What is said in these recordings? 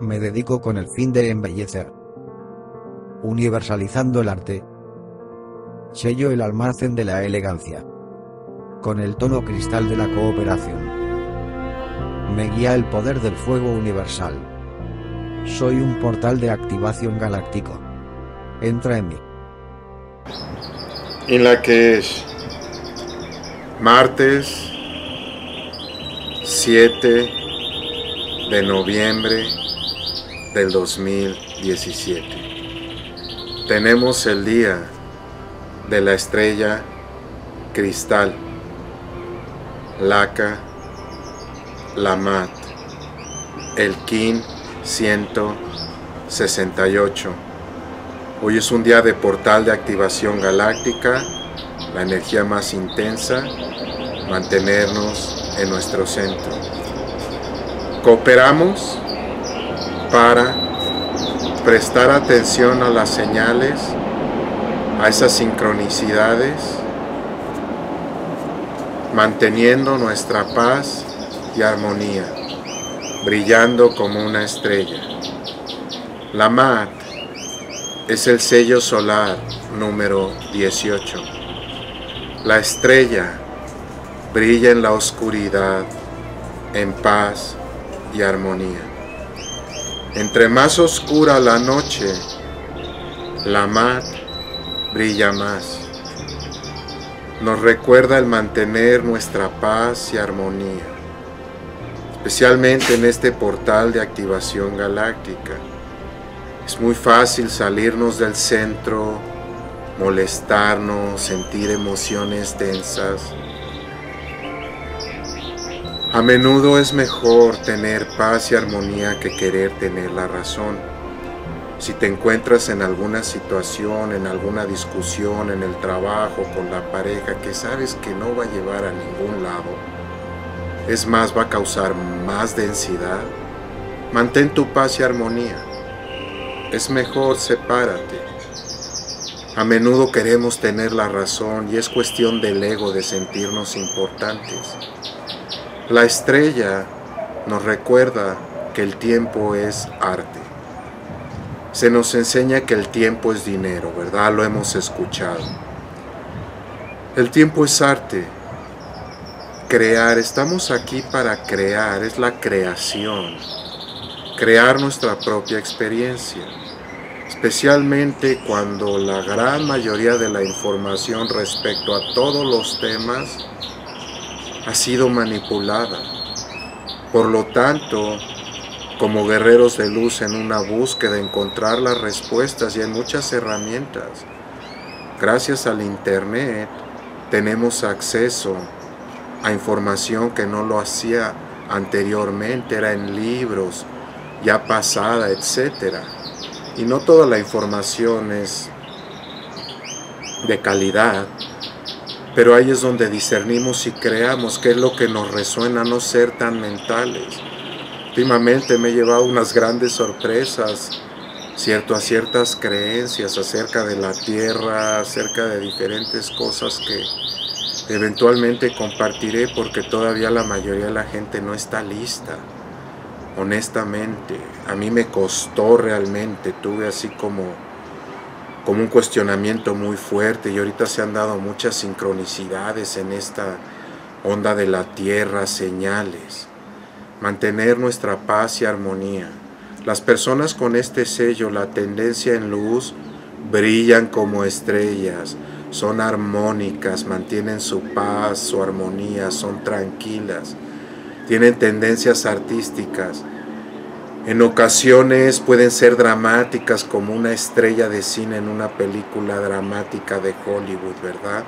Me dedico con el fin de embellecer, universalizando el arte. Sello el almacén de la elegancia, con el tono cristal de la cooperación. Me guía el poder del fuego universal. Soy un portal de activación galáctico. Entra en mí. En la que es martes 7 de noviembre del 2017. Tenemos el día de la estrella cristal, Laca, Lamat, el KIN 168. Hoy es un día de portal de activación galáctica, la energía más intensa, mantenernos en nuestro centro. Cooperamos para prestar atención a las señales, a esas sincronicidades, manteniendo nuestra paz y armonía, brillando como una estrella. Lamat es el sello solar número 18. La estrella brilla en la oscuridad, en paz y armonía. Entre más oscura la noche, Lamat brilla más. Nos recuerda el mantener nuestra paz y armonía, especialmente en este portal de activación galáctica. Es muy fácil salirnos del centro, molestarnos, sentir emociones tensas. A menudo es mejor tener paz y armonía que querer tener la razón. Si te encuentras en alguna situación, en alguna discusión, en el trabajo, con la pareja, que sabes que no va a llevar a ningún lado, es más, va a causar más densidad, mantén tu paz y armonía. Es mejor, sepárate. A menudo queremos tener la razón y es cuestión del ego, de sentirnos importantes. La estrella nos recuerda que el tiempo es arte. Se nos enseña que el tiempo es dinero, ¿verdad? Lo hemos escuchado. El tiempo es arte. Crear, estamos aquí para crear, es la creación. Crear nuestra propia experiencia. Especialmente cuando la gran mayoría de la información respecto a todos los temas ha sido manipulada. Por lo tanto, como guerreros de luz en una búsqueda, encontrar las respuestas y en muchas herramientas. Gracias al Internet tenemos acceso a información que no lo hacía anteriormente, era en libros, ya pasada, etc. Y no toda la información es de calidad, pero ahí es donde discernimos y creamos qué es lo que nos resuena, no ser tan mentales. Últimamente me he llevado unas grandes sorpresas, a ciertas creencias acerca de la tierra, acerca de diferentes cosas que eventualmente compartiré, porque todavía la mayoría de la gente no está lista, honestamente. A mí me costó realmente, tuve así como un cuestionamiento muy fuerte, y ahorita se han dado muchas sincronicidades en esta onda de la tierra, señales. Mantener nuestra paz y armonía. Las personas con este sello, la tendencia en luz, brillan como estrellas, son armónicas, mantienen su paz, su armonía, son tranquilas, tienen tendencias artísticas. En ocasiones pueden ser dramáticas, como una estrella de cine en una película dramática de Hollywood, ¿verdad?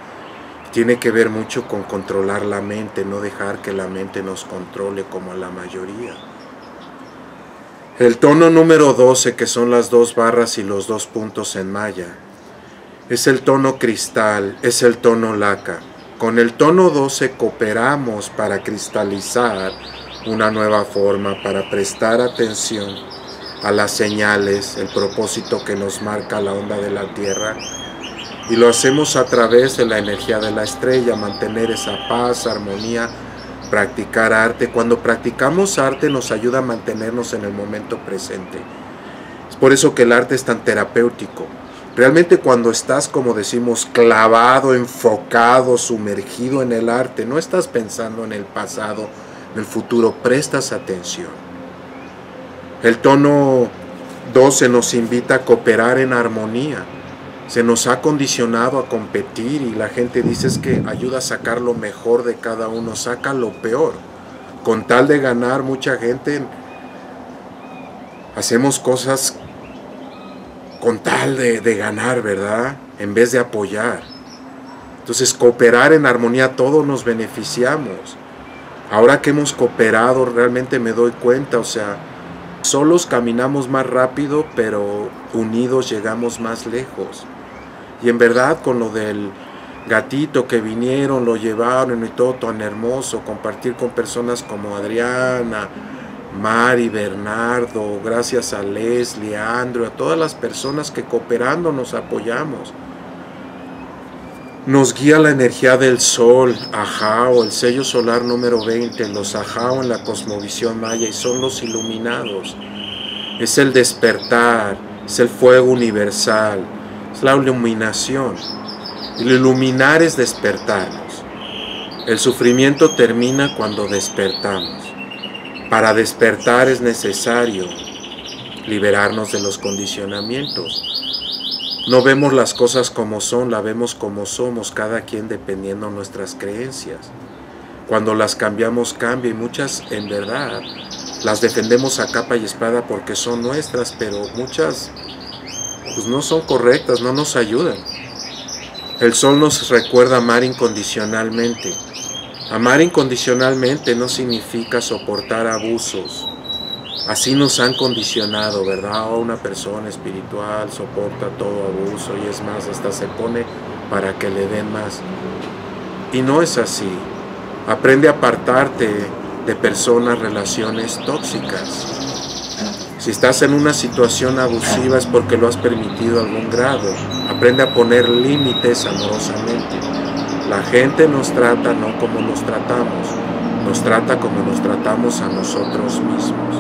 Tiene que ver mucho con controlar la mente, no dejar que la mente nos controle como a la mayoría. El tono número 12, que son las dos barras y los dos puntos en maya, es el tono cristal, es el tono laca. Con el tono 12 cooperamos para cristalizar una nueva forma, para prestar atención a las señales, el propósito que nos marca la onda de la tierra. Y lo hacemos a través de la energía de la estrella, mantener esa paz, armonía, practicar arte. Cuando practicamos arte nos ayuda a mantenernos en el momento presente. Es por eso que el arte es tan terapéutico. Realmente cuando estás, como decimos, clavado, enfocado, sumergido en el arte, no estás pensando en el pasado, en el futuro, prestas atención. El tono 12 nos invita a cooperar en armonía. Se nos ha condicionado a competir y la gente dice es que ayuda a sacar lo mejor de cada uno, saca lo peor. Con tal de ganar, mucha gente hacemos cosas con tal de ganar, ¿verdad? En vez de apoyar. Entonces, cooperar en armonía, todos nos beneficiamos. Ahora que hemos cooperado, realmente me doy cuenta, o sea, solos caminamos más rápido, pero unidos llegamos más lejos. Y en verdad, con lo del gatito que vinieron, lo llevaron y todo tan hermoso, compartir con personas como Adriana, Mari, Bernardo, gracias a Leslie, a Andrew, a todas las personas que cooperando nos apoyamos. Nos guía la energía del sol, Ajaw, el sello solar número 20, los Ajaw en la cosmovisión maya, y son los iluminados. Es el despertar, es el fuego universal, es la iluminación. El iluminar es despertarnos. El sufrimiento termina cuando despertamos. Para despertar es necesario liberarnos de los condicionamientos. No vemos las cosas como son, la vemos como somos, cada quien dependiendo nuestras creencias. Cuando las cambiamos, cambia, y muchas en verdad las defendemos a capa y espada porque son nuestras, pero muchas pues no son correctas, no nos ayudan. El sol nos recuerda amar incondicionalmente. Amar incondicionalmente no significa soportar abusos. Así nos han condicionado, ¿verdad? Una persona espiritual soporta todo abuso y es más, hasta se pone para que le den más. Y no es así. Aprende a apartarte de personas, relaciones tóxicas. Si estás en una situación abusiva es porque lo has permitido a algún grado. Aprende a poner límites amorosamente. La gente nos trata no como nos trata como nos tratamos a nosotros mismos.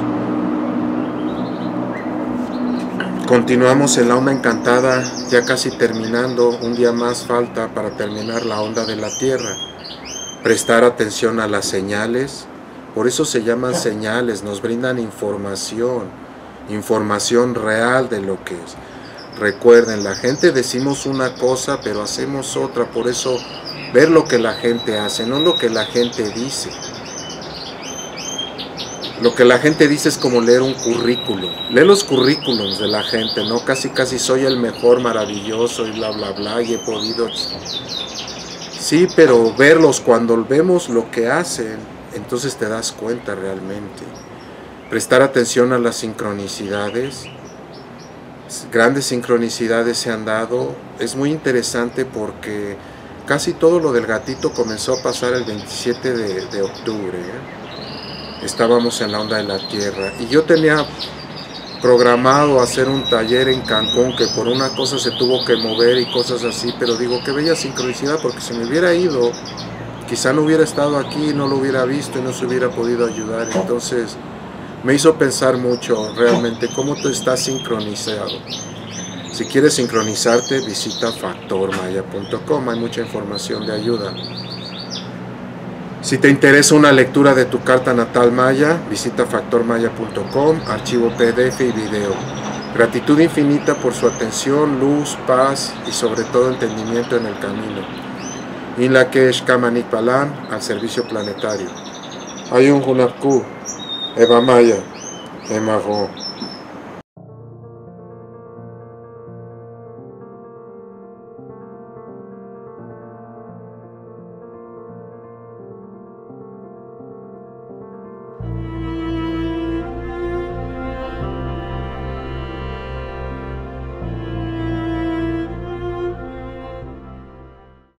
Continuamos en la Onda Encantada, ya casi terminando, un día más falta para terminar la onda de la Tierra. Prestar atención a las señales, por eso se llaman señales, nos brindan información, información real de lo que es. Recuerden, la gente decimos una cosa, pero hacemos otra, por eso ver lo que la gente hace, no lo que la gente dice. Lo que la gente dice es como leer un currículum. Lee los currículums de la gente, ¿no? Casi casi soy el mejor, maravilloso y bla bla bla y he podido. Sí, pero verlos, cuando vemos lo que hacen, entonces te das cuenta realmente. Prestar atención a las sincronicidades. Grandes sincronicidades se han dado. Es muy interesante porque casi todo lo del gatito comenzó a pasar el 27 de octubre. Estábamos en la Onda de la Tierra y yo tenía programado hacer un taller en Cancún que por una cosa se tuvo que mover y cosas así, pero digo, qué bella sincronicidad, porque si me hubiera ido, quizá no hubiera estado aquí, no lo hubiera visto y no se hubiera podido ayudar. Entonces me hizo pensar mucho realmente cómo tú estás sincronizado. Si quieres sincronizarte, visita factormaya.com, hay mucha información de ayuda. Si te interesa una lectura de tu carta natal maya, visita factormaya.com, archivo PDF y video. Gratitud infinita por su atención, luz, paz y sobre todo entendimiento en el camino. In Lak'ech Kamanik Balam, al servicio planetario. Ayun Hunab Ku, Eva Maya, Emago.